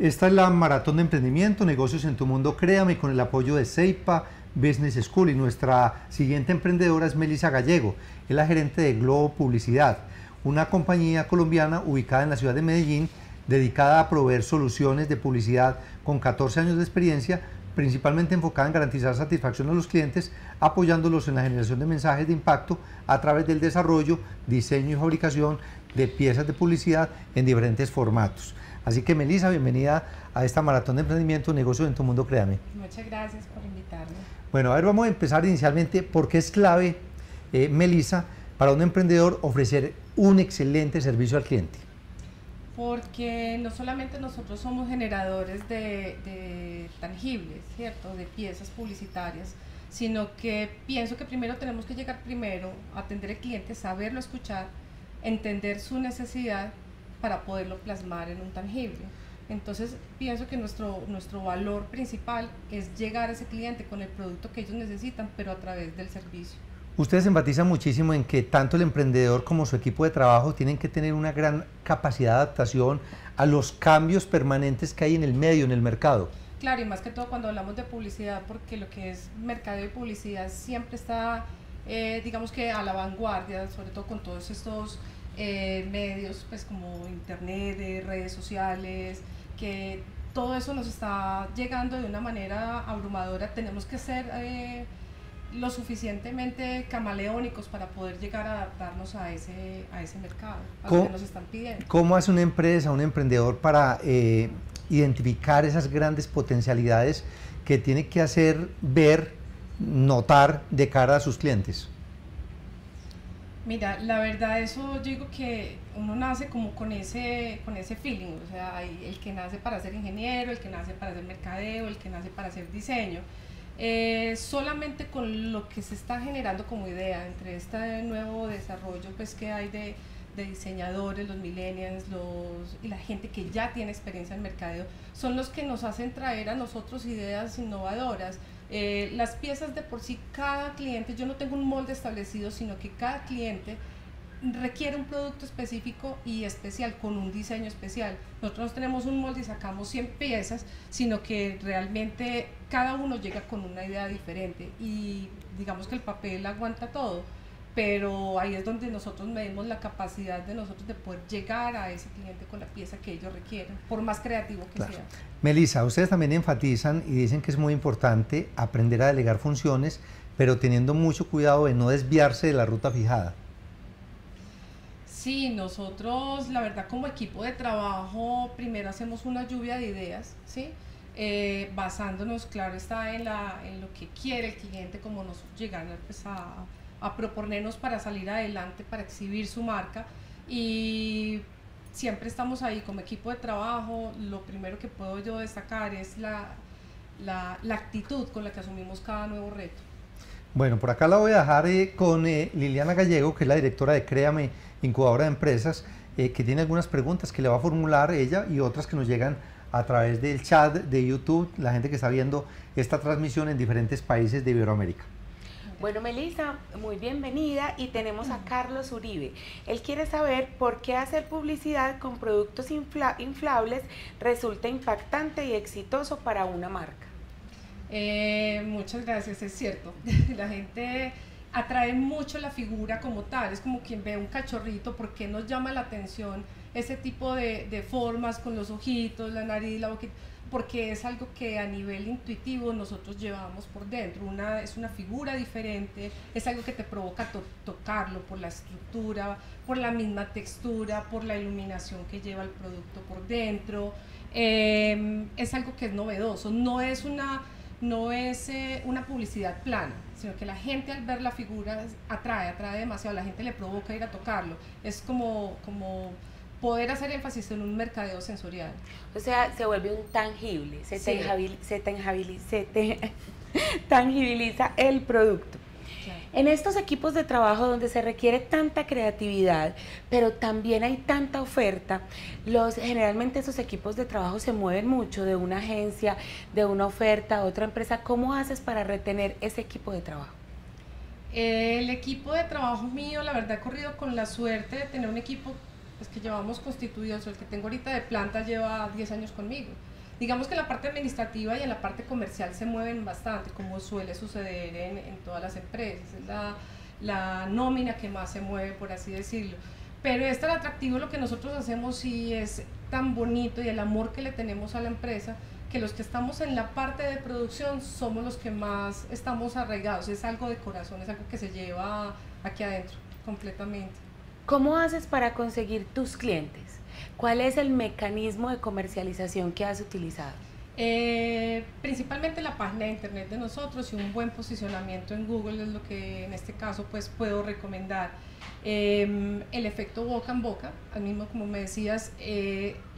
Esta es la Maratón de Emprendimiento, Negocios en tu Mundo, Créame, con el apoyo de Ceipa Business School. Y nuestra siguiente emprendedora es Melisa Gallego, es la gerente de Globo Publicidad, una compañía colombiana ubicada en la ciudad de Medellín, dedicada a proveer soluciones de publicidad con 14 años de experiencia, principalmente enfocada en garantizar satisfacción a los clientes, apoyándolos en la generación de mensajes de impacto a través del desarrollo, diseño y fabricación de piezas de publicidad en diferentes formatos. Así que Melisa, bienvenida a esta Maratón de Emprendimiento, Negocios en tu Mundo, Créame. Muchas gracias por invitarme. Bueno, a ver, vamos a empezar inicialmente porque es clave, Melisa, para un emprendedor ofrecer un excelente servicio al cliente. Porque no solamente nosotros somos generadores de tangibles, ¿cierto?, de piezas publicitarias, sino que pienso que primero tenemos que llegar a atender al cliente, saberlo escuchar, entender su necesidad, para poderlo plasmar en un tangible. Entonces pienso que nuestro valor principal es llegar a ese cliente con el producto que ellos necesitan, pero a través del servicio. Ustedes enfatizan muchísimo en que tanto el emprendedor como su equipo de trabajo tienen que tener una gran capacidad de adaptación a los cambios permanentes que hay en el medio, en el mercado. Claro, y más que todo cuando hablamos de publicidad, porque lo que es mercadeo y publicidad siempre está, digamos que a la vanguardia, sobre todo con todos estos medios, pues, como internet, redes sociales, que todo eso nos está llegando de una manera abrumadora. Tenemos que ser lo suficientemente camaleónicos para poder llegar a adaptarnos a ese mercado, a lo que nos están pidiendo. ¿Cómo hace una empresa, un emprendedor, para identificar esas grandes potencialidades que tiene que hacer ver, notar de cara a sus clientes? Mira, la verdad, eso yo digo que uno nace como con ese feeling. O sea, hay el que nace para ser ingeniero, el que nace para ser mercadeo, el que nace para hacer diseño. Solamente con lo que se está generando como idea, entre este nuevo desarrollo, pues, que hay de diseñadores, los millennials, y la gente que ya tiene experiencia en mercadeo, son los que nos hacen traer a nosotros ideas innovadoras. Las piezas de por sí, cada cliente, yo no tengo un molde establecido, sino que cada cliente requiere un producto específico y especial, con un diseño especial. Nosotros no tenemos un molde y sacamos 100 piezas, sino que realmente cada uno llega con una idea diferente y digamos que el papel aguanta todo, pero ahí es donde nosotros medimos la capacidad de nosotros de poder llegar a ese cliente con la pieza que ellos requieren, por más creativo que sea. Melisa, ustedes también enfatizan y dicen que es muy importante aprender a delegar funciones, pero teniendo mucho cuidado de no desviarse de la ruta fijada. Sí, nosotros, la verdad, como equipo de trabajo, primero hacemos una lluvia de ideas, ¿sí? Basándonos, claro está, en lo que quiere el cliente, como nosotros llegando, pues, a proponernos para salir adelante, para exhibir su marca. Y siempre estamos ahí como equipo de trabajo. Lo primero que puedo yo destacar es la actitud con la que asumimos cada nuevo reto. Bueno, por acá la voy a dejar con Liliana Gallego, que es la directora de Créame, incubadora de empresas, que tiene algunas preguntas que le va a formular ella y otras que nos llegan a través del chat de YouTube, la gente que está viendo esta transmisión en diferentes países de Iberoamérica. Bueno, Melisa, muy bienvenida, y tenemos a Carlos Uribe. Él quiere saber por qué hacer publicidad con productos inflables resulta impactante y exitoso para una marca. Muchas gracias, es cierto. La gente atrae mucho la figura como tal, es como quien ve un cachorrito. ¿Por qué nos llama la atención ese tipo de formas con los ojitos, la nariz, la boquita? Porque es algo que a nivel intuitivo nosotros llevamos por dentro. Es una figura diferente, es algo que te provoca tocarlo por la estructura, por la misma textura, por la iluminación que lleva el producto por dentro. Es algo que es novedoso, no es una publicidad plana, sino que la gente al ver la figura atrae demasiado, la gente le provoca ir a tocarlo. Es como poder hacer énfasis en un mercadeo sensorial. O sea, se vuelve un tangible, se tangibiliza el producto. Claro. En estos equipos de trabajo donde se requiere tanta creatividad, pero también hay tanta oferta, generalmente esos equipos de trabajo se mueven mucho de una agencia, de una oferta a otra empresa. ¿Cómo haces para retener ese equipo de trabajo? El equipo de trabajo mío, la verdad, he corrido con la suerte de tener un equipo pues que llevamos constituidos, o el que tengo ahorita de planta lleva 10 años conmigo. Digamos que en la parte administrativa y en la parte comercial se mueven bastante, como suele suceder en todas las empresas. Es la nómina que más se mueve, por así decirlo. Pero es tan atractivo lo que nosotros hacemos y es tan bonito, y el amor que le tenemos a la empresa, que los que estamos en la parte de producción somos los que más estamos arraigados. Es algo de corazón, es algo que se lleva aquí adentro completamente. ¿Cómo haces para conseguir tus clientes? ¿Cuál es el mecanismo de comercialización que has utilizado? Principalmente la página de internet de nosotros y un buen posicionamiento en Google es lo que en este caso pues puedo recomendar. El efecto boca en boca, al mismo como me decías,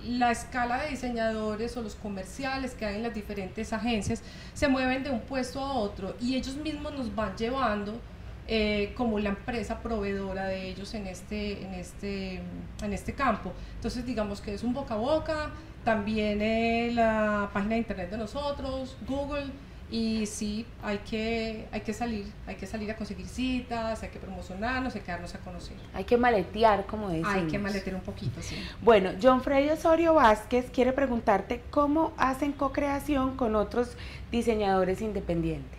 la escala de diseñadores o los comerciales que hay en las diferentes agencias se mueven de un puesto a otro y ellos mismos nos van llevando como la empresa proveedora de ellos en este campo. Entonces digamos que es un boca a boca, también la página de internet de nosotros, Google, y sí, hay que salir a conseguir citas, hay que promocionarnos, hay que darnos a conocer. Hay que maletear, como decimos. Hay que maletear un poquito, sí. Bueno, John Freddy Osorio Vázquez quiere preguntarte cómo hacen co-creación con otros diseñadores independientes.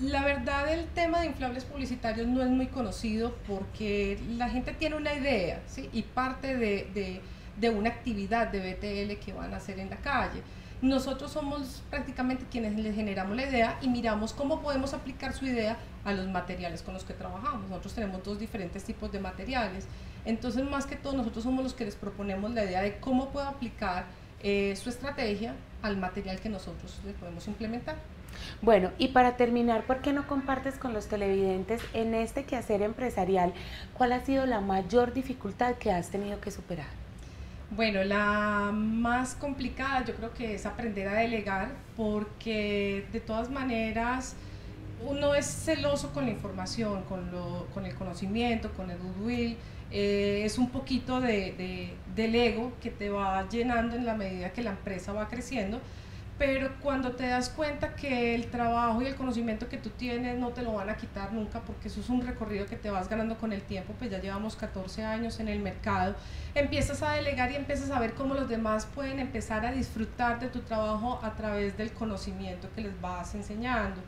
La verdad, el tema de inflables publicitarios no es muy conocido porque la gente tiene una idea, ¿sí? Y parte de una actividad de BTL que van a hacer en la calle. Nosotros somos prácticamente quienes les generamos la idea y miramos cómo podemos aplicar su idea a los materiales con los que trabajamos. Nosotros tenemos dos diferentes tipos de materiales, entonces más que todo nosotros somos los que les proponemos la idea de cómo puede aplicar su estrategia al material que nosotros les podemos implementar. Bueno, y para terminar, ¿por qué no compartes con los televidentes en este quehacer empresarial cuál ha sido la mayor dificultad que has tenido que superar? Bueno, la más complicada yo creo que es aprender a delegar, porque de todas maneras uno es celoso con la información, con el conocimiento, con el goodwill. Es un poquito del ego que te va llenando en la medida que la empresa va creciendo, pero cuando te das cuenta que el trabajo y el conocimiento que tú tienes no te lo van a quitar nunca, porque eso es un recorrido que te vas ganando con el tiempo, pues ya llevamos 14 años en el mercado, empiezas a delegar y empiezas a ver cómo los demás pueden empezar a disfrutar de tu trabajo a través del conocimiento que les vas enseñando.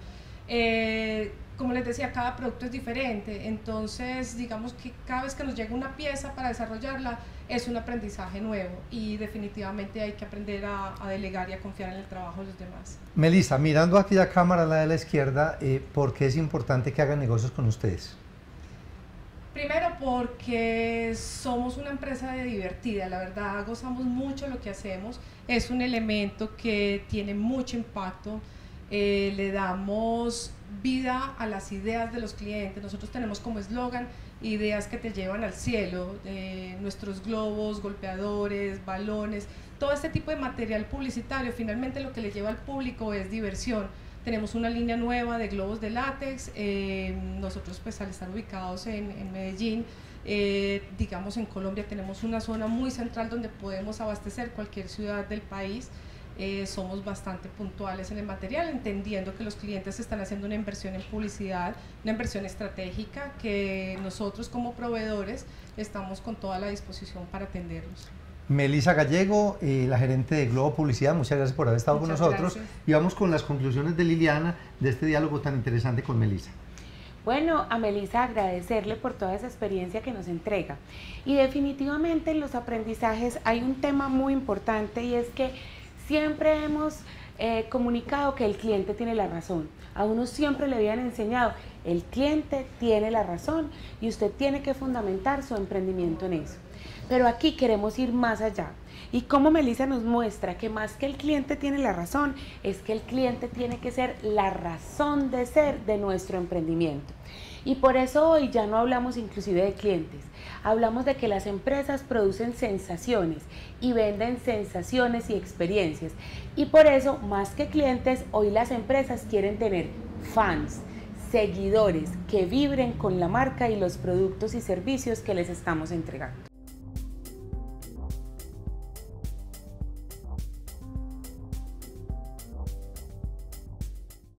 Como les decía, cada producto es diferente, entonces digamos que cada vez que nos llega una pieza para desarrollarla es un aprendizaje nuevo y definitivamente hay que aprender a delegar y a confiar en el trabajo de los demás. Melisa, mirando aquella cámara, la de la izquierda, ¿por qué es importante que hagan negocios con ustedes? Primero porque somos una empresa divertida, la verdad gozamos mucho lo que hacemos, es un elemento que tiene mucho impacto. Le damos vida a las ideas de los clientes. Nosotros tenemos como eslogan ideas que te llevan al cielo, nuestros globos, golpeadores, balones, todo este tipo de material publicitario. Finalmente lo que le lleva al público es diversión. Tenemos una línea nueva de globos de látex, nosotros pues al estar ubicados en Medellín, digamos en Colombia tenemos una zona muy central donde podemos abastecer cualquier ciudad del país. Somos bastante puntuales en el material, entendiendo que los clientes están haciendo una inversión en publicidad, una inversión estratégica que nosotros como proveedores estamos con toda la disposición para atenderlos. Melisa Gallego, la gerente de Globo Publicidad, muchas gracias por haber estado con nosotros. Gracias. Y vamos con las conclusiones de Liliana de este diálogo tan interesante con Melisa. Bueno, a Melisa agradecerle por toda esa experiencia que nos entrega. Y definitivamente en los aprendizajes hay un tema muy importante, y es que siempre hemos comunicado que el cliente tiene la razón. A uno siempre le habían enseñado, el cliente tiene la razón y usted tiene que fundamentar su emprendimiento en eso. Pero aquí queremos ir más allá. Y como Melisa nos muestra que más que el cliente tiene la razón, es que el cliente tiene que ser la razón de ser de nuestro emprendimiento. Y por eso hoy ya no hablamos inclusive de clientes, hablamos de que las empresas producen sensaciones y venden sensaciones y experiencias. Y por eso, más que clientes, hoy las empresas quieren tener fans, seguidores que vibren con la marca y los productos y servicios que les estamos entregando.